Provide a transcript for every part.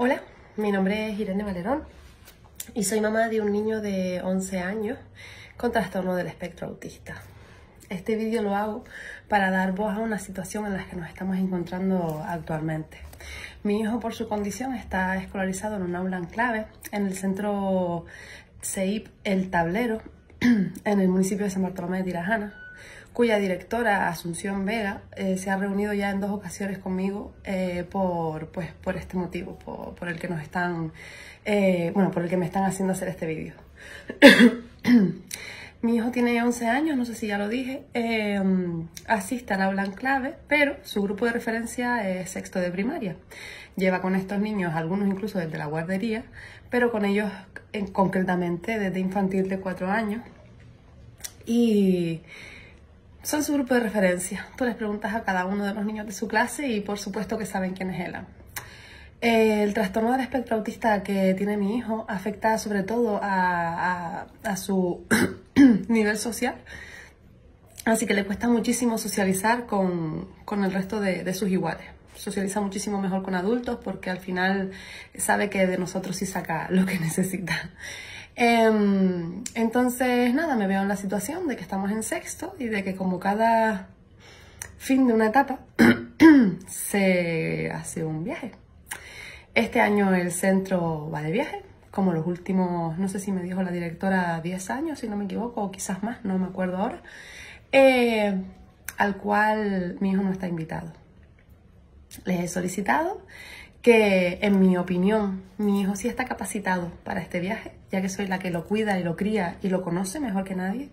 Hola, mi nombre es Irene Valerón y soy mamá de un niño de 11 años con trastorno del espectro autista. Este vídeo lo hago para dar voz a una situación en la que nos estamos encontrando actualmente. Mi hijo, por su condición, está escolarizado en un aula enclave en el centro CEIP El Tablero, en el municipio de San Bartolomé de Tirajana, cuya directora, Asunción Vega, se ha reunido ya en dos ocasiones conmigo por este motivo, por el que me están haciendo hacer este vídeo. Mi hijo tiene 11 años, no sé si ya lo dije, asiste al aula enclave, pero su grupo de referencia es sexto de primaria. Lleva con estos niños, algunos incluso desde la guardería, pero con ellos concretamente desde infantil de 4 años. Y son su grupo de referencia. Tú les preguntas a cada uno de los niños de su clase y por supuesto que saben quién es Elan. El trastorno del espectro autista que tiene mi hijo afecta sobre todo a su nivel social, así que le cuesta muchísimo socializar con el resto de sus iguales. Socializa muchísimo mejor con adultos porque al final sabe que de nosotros sí saca lo que necesita. Entonces, nada, me veo en la situación de que estamos en sexto y de que como cada fin de una etapa se hace un viaje. Este año el centro va de viaje, como los últimos, no sé si me dijo la directora, 10 años, si no me equivoco, o quizás más, no me acuerdo ahora, al cual mi hijo no está invitado. Les he solicitado que, en mi opinión, mi hijo sí está capacitado para este viaje, ya que soy la que lo cuida y lo cría y lo conoce mejor que nadie.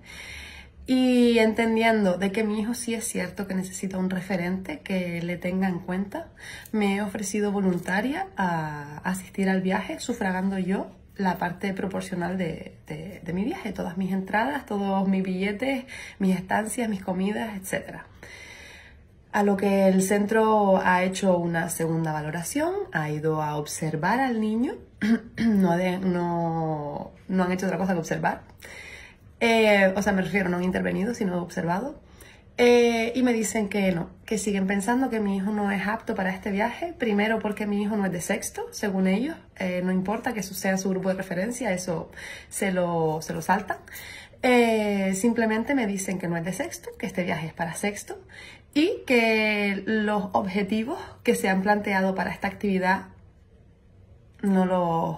Y entendiendo de que mi hijo sí es cierto que necesita un referente que le tenga en cuenta, me he ofrecido voluntaria a asistir al viaje, sufragando yo la parte proporcional de mi viaje, todas mis entradas, todos mis billetes, mis estancias, mis comidas, etc. A lo que el centro ha hecho una segunda valoración, ha ido a observar al niño, no han hecho otra cosa que observar. O sea, me refiero, no han intervenido, sino observado. Y me dicen que no, que siguen pensando que mi hijo no es apto para este viaje. Primero, porque mi hijo no es de sexto, según ellos. No importa que sea su grupo de referencia, eso se lo saltan. Simplemente me dicen que no es de sexto, que este viaje es para sexto. Y que los objetivos que se han planteado para esta actividad no los,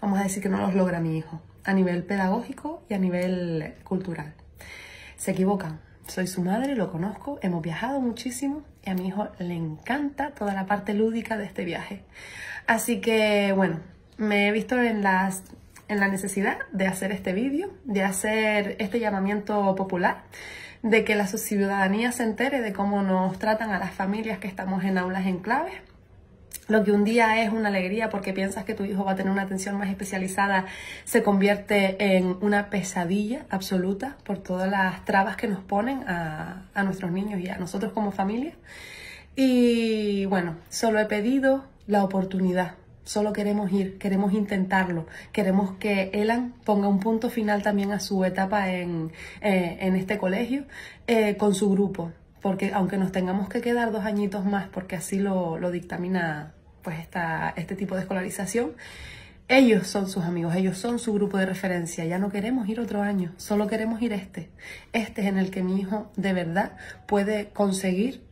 vamos a decir que no los logra mi hijo, a nivel pedagógico y a nivel cultural. Se equivocan. Soy su madre, lo conozco, hemos viajado muchísimo y a mi hijo le encanta toda la parte lúdica de este viaje. Así que, bueno, me he visto en la necesidad de hacer este vídeo, de hacer este llamamiento popular, de que la ciudadanía se entere de cómo nos tratan a las familias que estamos en aulas enclaves. Lo que un día es una alegría porque piensas que tu hijo va a tener una atención más especializada se convierte en una pesadilla absoluta por todas las trabas que nos ponen a nuestros niños y a nosotros como familia. Y bueno, solo he pedido la oportunidad. Solo queremos ir, queremos intentarlo, queremos que Elan ponga un punto final también a su etapa en este colegio con su grupo. Porque aunque nos tengamos que quedar 2 añitos más, porque así lo dictamina pues este tipo de escolarización, ellos son sus amigos, ellos son su grupo de referencia. Ya no queremos ir otro año, solo queremos ir este. Este es en el que mi hijo de verdad puede conseguir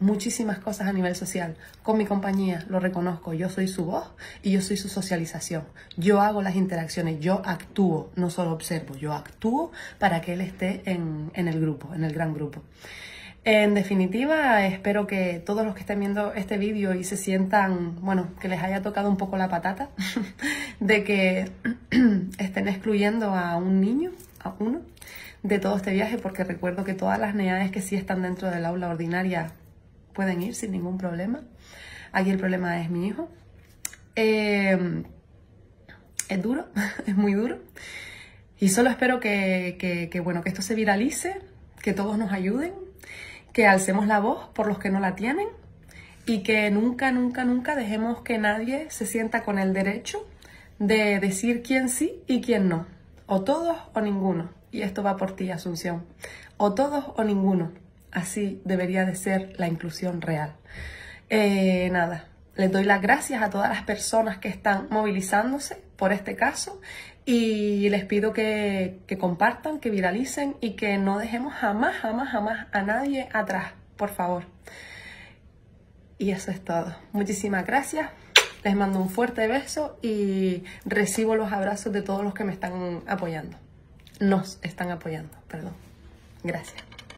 muchísimas cosas a nivel social. Con mi compañía, lo reconozco, yo soy su voz y yo soy su socialización. Yo hago las interacciones, yo actúo, no solo observo, yo actúo para que él esté en el grupo, en el gran grupo. En definitiva, espero que todos los que estén viendo este vídeo y se sientan, bueno, que les haya tocado un poco la patata de que estén excluyendo a un niño, a uno, de todo este viaje, porque recuerdo que todas las neades que sí están dentro del aula ordinaria pueden ir sin ningún problema. Aquí el problema es mi hijo. Es duro, es muy duro. Y solo espero que esto se viralice, que todos nos ayuden, que alcemos la voz por los que no la tienen y que nunca, nunca, nunca dejemos que nadie se sienta con el derecho de decir quién sí y quién no. O todos o ninguno. Y esto va por ti, Asunción. O todos o ninguno. Así debería de ser la inclusión real. Nada. Les doy las gracias a todas las personas que están movilizándose por este caso y les pido que compartan, que viralicen y que no dejemos jamás, jamás, jamás a nadie atrás, por favor. Y eso es todo. Muchísimas gracias. Les mando un fuerte beso y recibo los abrazos de todos los que me están apoyando. Nos están apoyando, perdón. Gracias.